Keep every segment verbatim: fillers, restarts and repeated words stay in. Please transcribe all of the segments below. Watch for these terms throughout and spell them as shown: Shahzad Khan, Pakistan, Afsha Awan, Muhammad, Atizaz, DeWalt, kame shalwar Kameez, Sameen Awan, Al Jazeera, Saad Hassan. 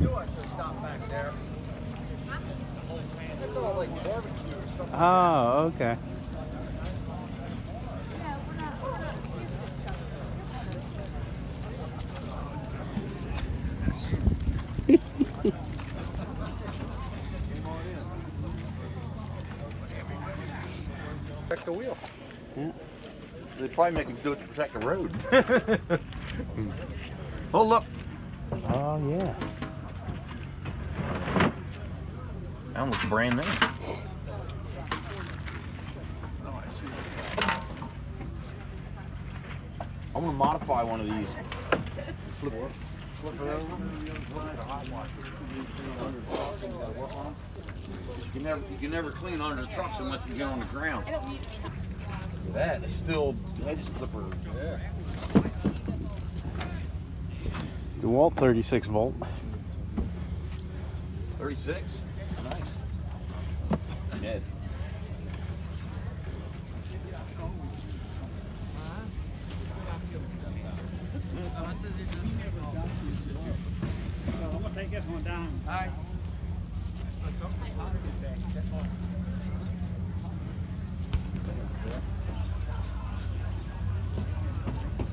knew I should have stopped back there. It's all like barbecue or stuff like that. Oh, okay. Protect the wheel. Yeah. They probably make them do it to protect the road. Oh, look. Oh, yeah. That one looks brand new. I'm going to modify one of these. Flip it. Flip it over. You can never, you can never clean under the trucks unless you get on the ground. That is still edge clipper. Yeah. DeWalt thirty-six volt. thirty-six? Nice. Dead. I'm going to take this one down. All right. There's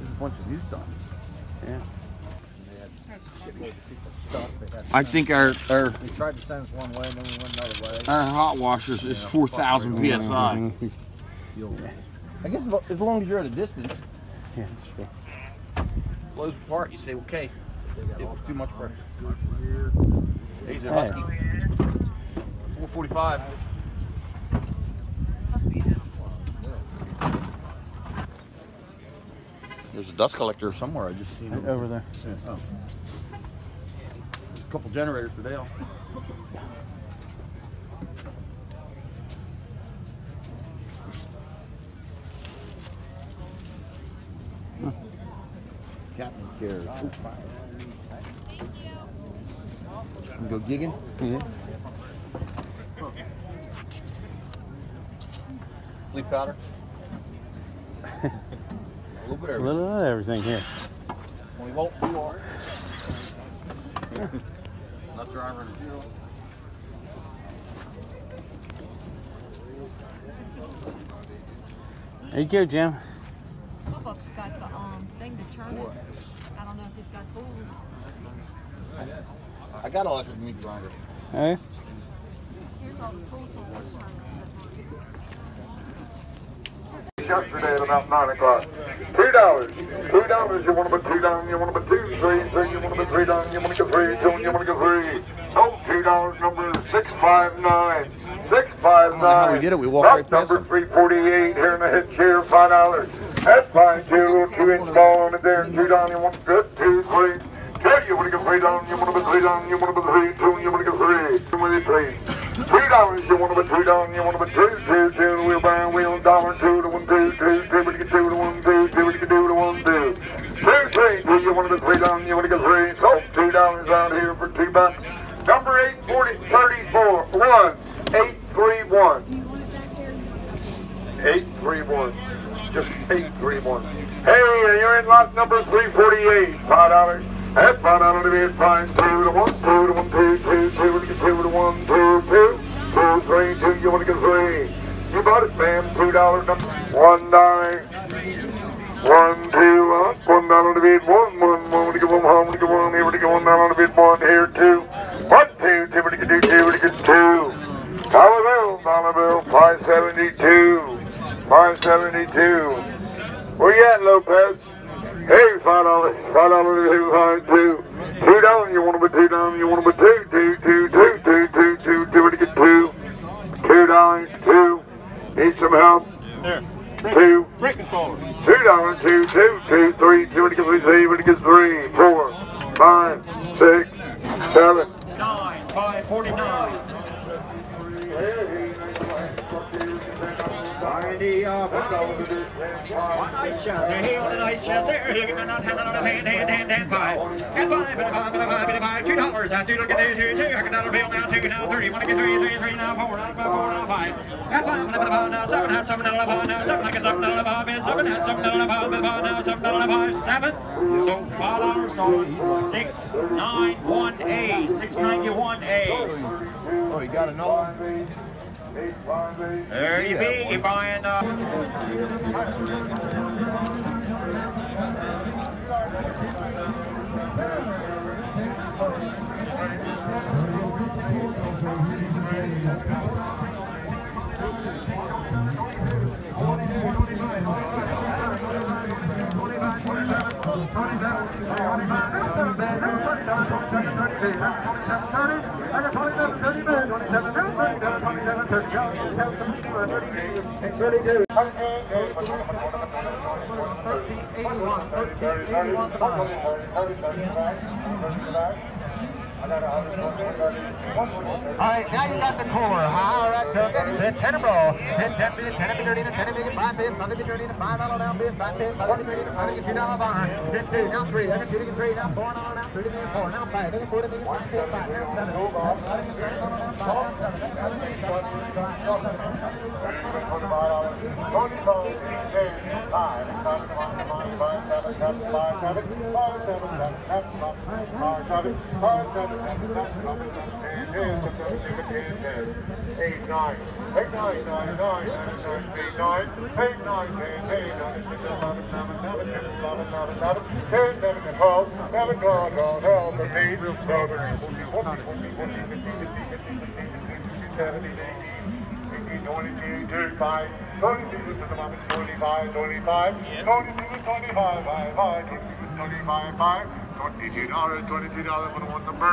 a bunch of new stuff. Yeah. I think our our, we tried to send us one way, then we went another way. Our hot washers is yeah, four thousand P S I. I guess as long as you're at a distance. Yeah, that's true. Blows apart, you say, okay, it was too much pressure. He's a Husky. four forty-five. There's a dust collector somewhere. I just seen it over, over there. Yeah. Oh. There's a couple generators for Dale. Huh. Captain Care. Oh. Thank you. Can go digging? Yeah. Flea powder? A little bit of everything. A little bit of everything here. We won't do ours. Not driver in the fuel. There you go, Jim. Pop-up's got the um, thing to turn it. I don't know if it's got tools. That's nice. I got an electric meat grinder. Hey? Here's all the tools for water time. Yesterday at about nine o'clock. Three dollars. Three dollars. You want to put two down, you want to put two, three, three, you want to put three down, you want to go three, two, you want to go three. Oh, two dollars number six five nine. six five nine. How we did it, we walked right past number three forty-eight here in the head chair, five dollars. That's fine, two, two inch ball on it there, two down, you want to put two, three. You want to go three down, you want to go three down, you want to go three, two, you want to go three, two, one, three. Three dollars, you want to go three down, you want to go two, two, two, we'll buy a wheel, dollar, two to one, two, two, two, what you can do to one, two, two, what you can do to one, two. Two, three, two, you want to go three down, you want to go three, so two dollars out here for two bucks. Number eight, forty, thirty-four, one, eight, three, one. Eight, three, one. Just eight, three, one. Hey, you're in lot number three forty-eight, five dollars. That's fine, I don't even find two to one, two to one, two, two, two, two, two to one, two, two, two, three, two, you want to get three. You bought it, ma'am, two dollars, one dollar. One, two, up, one dollar to bid, one, one, one, to give one, one, to give one, here to give one dollar to bid, one, here, two. One, two, two, to get two, two, to get two. Dollar bill, dollar bill, five seventy-two, five seventy-two. Where you at, Lopez? Hey, five dollars, five dollars, two, five, two, two dollars. You want to be two down? You want to be two, two, two, two, two, two, two, two to get two, two dollars, two. Need some help? There. Two. Two dollars, two, two, two, three, two to get three, two to get three, four, five, six, seven, nine, five, forty-nine. the uh, ice chest. Hey, on an ice chest there. Look at that, not hand, not hand, hand, hand, hand, five. And five, and five, and five, and five, two dollars. I do look at two, two. I got another bill now, two, now three. One, I get three, three, three, now four, now five, four, now five. And five, now seven, now seven, now five, now seven. I get seven, now five, and seven, now seven, now five, now seven, now five, seven. So five dollars on six, nine, one, A, six ninety one, A. Oh, you got another one? There you be, you're buying uh Alright, now you got the core. All right, so that is it. twenty-two dollars for the one number. seven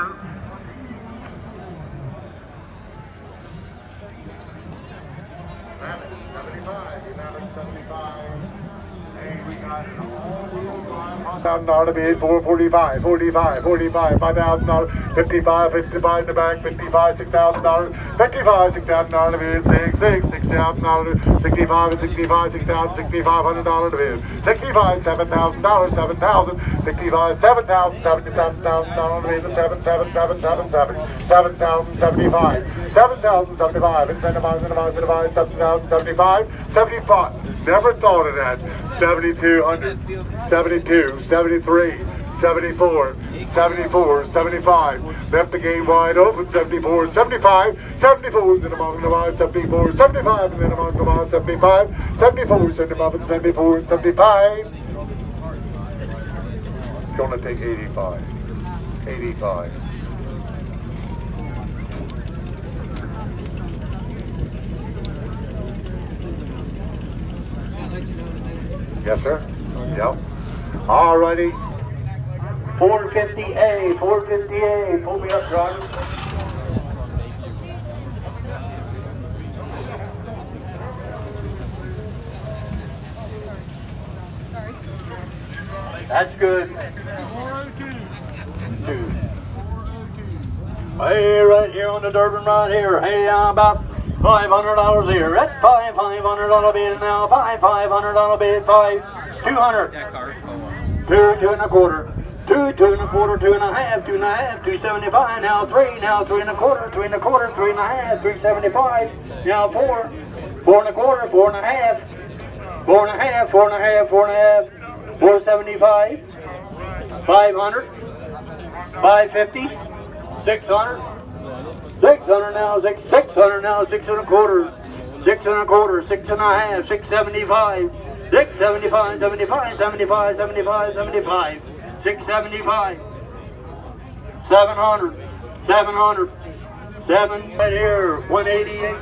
thousand dollars to be four forty-five, forty-five, forty-five, five thousand dollars, fifty-five, fifty-five in the back, fifty-five, six thousand dollars, fifty-five, six thousand dollars to be six, six, six thousand dollars, sixty-five, and sixty-five, six thousand, sixty-five hundred dollars to be sixty-five, seven thousand dollars, seven thousand, sixty-five, seven thousand, seventy-seven thousand dollars to be seven, seven, seven, seven, seven, seven thousand seventy-five, seven thousand seventy-five, incentivize, incentivize, incentivize, seven thousand seventy-five, seventy-five, never thought of that, seventy-two hundred, seventy-two, seventy-three, seventy-four, seventy-four, seventy-five, left the game wide open, seventy-four, seventy-five, seventy-four, and among the line, seventy-four, seventy-five, and then among the line, seventy-five, seventy-four, seventy-five, seventy-four, seventy-five, gonna take eighty-five, eighty-five. Yes, sir. Yep. All righty. four fifty A, four fifty A. Pull me up, driver. That's good. four oh two. Hey, right here on the Durban right here. Hey, I'm about Five hundred dollars here. That's five five hundred dollar bid now. Five five hundred dollar bid. Five two hundred. Two two and a quarter. Two two and a quarter. Two and a half. Two and a half. Two seventy five. Now three. Now three and a quarter. Three and a quarter. Three and a half. Three seventy five. Now four. Four and a quarter. Four and a half. Four and a half. Four and a half. Four and a half. Four seventy five. Five hundred. Five fifty. Six hundred. six hundred now, six, six hundred now, six and a quarter, six and a quarter, six and a half, six seventy-five, six seventy-five, seventy-five, seventy-five, seventy-five, seventy-five, six seventy-five, seven hundred, seven hundred, seven, right here, one eighty-eight,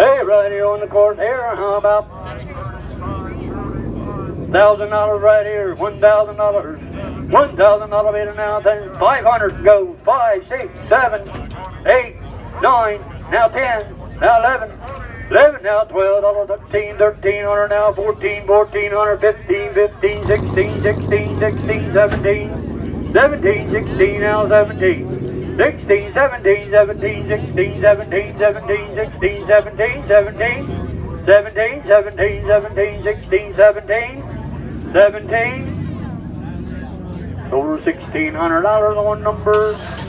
hey, right here on the court here, how about one thousand dollars right here, one thousand dollars. One thousand dollar bid and now ten, five hundred go, five, six, seven, eight, nine, now ten, now eleven, eleven, now twelve, dollar thirteen, thirteen hundred now, fourteen, fourteen hundred, fifteen, fifteen, sixteen, sixteen, sixteen, seventeen, seventeen, sixteen, now seventeen, sixteen, seventeen, seventeen, sixteen, seventeen, seventeen, sixteen, seventeen, seventeen, seventeen, seventeen, seventeen, sixteen, seventeen, seventeen. Total sixteen hundred dollars on number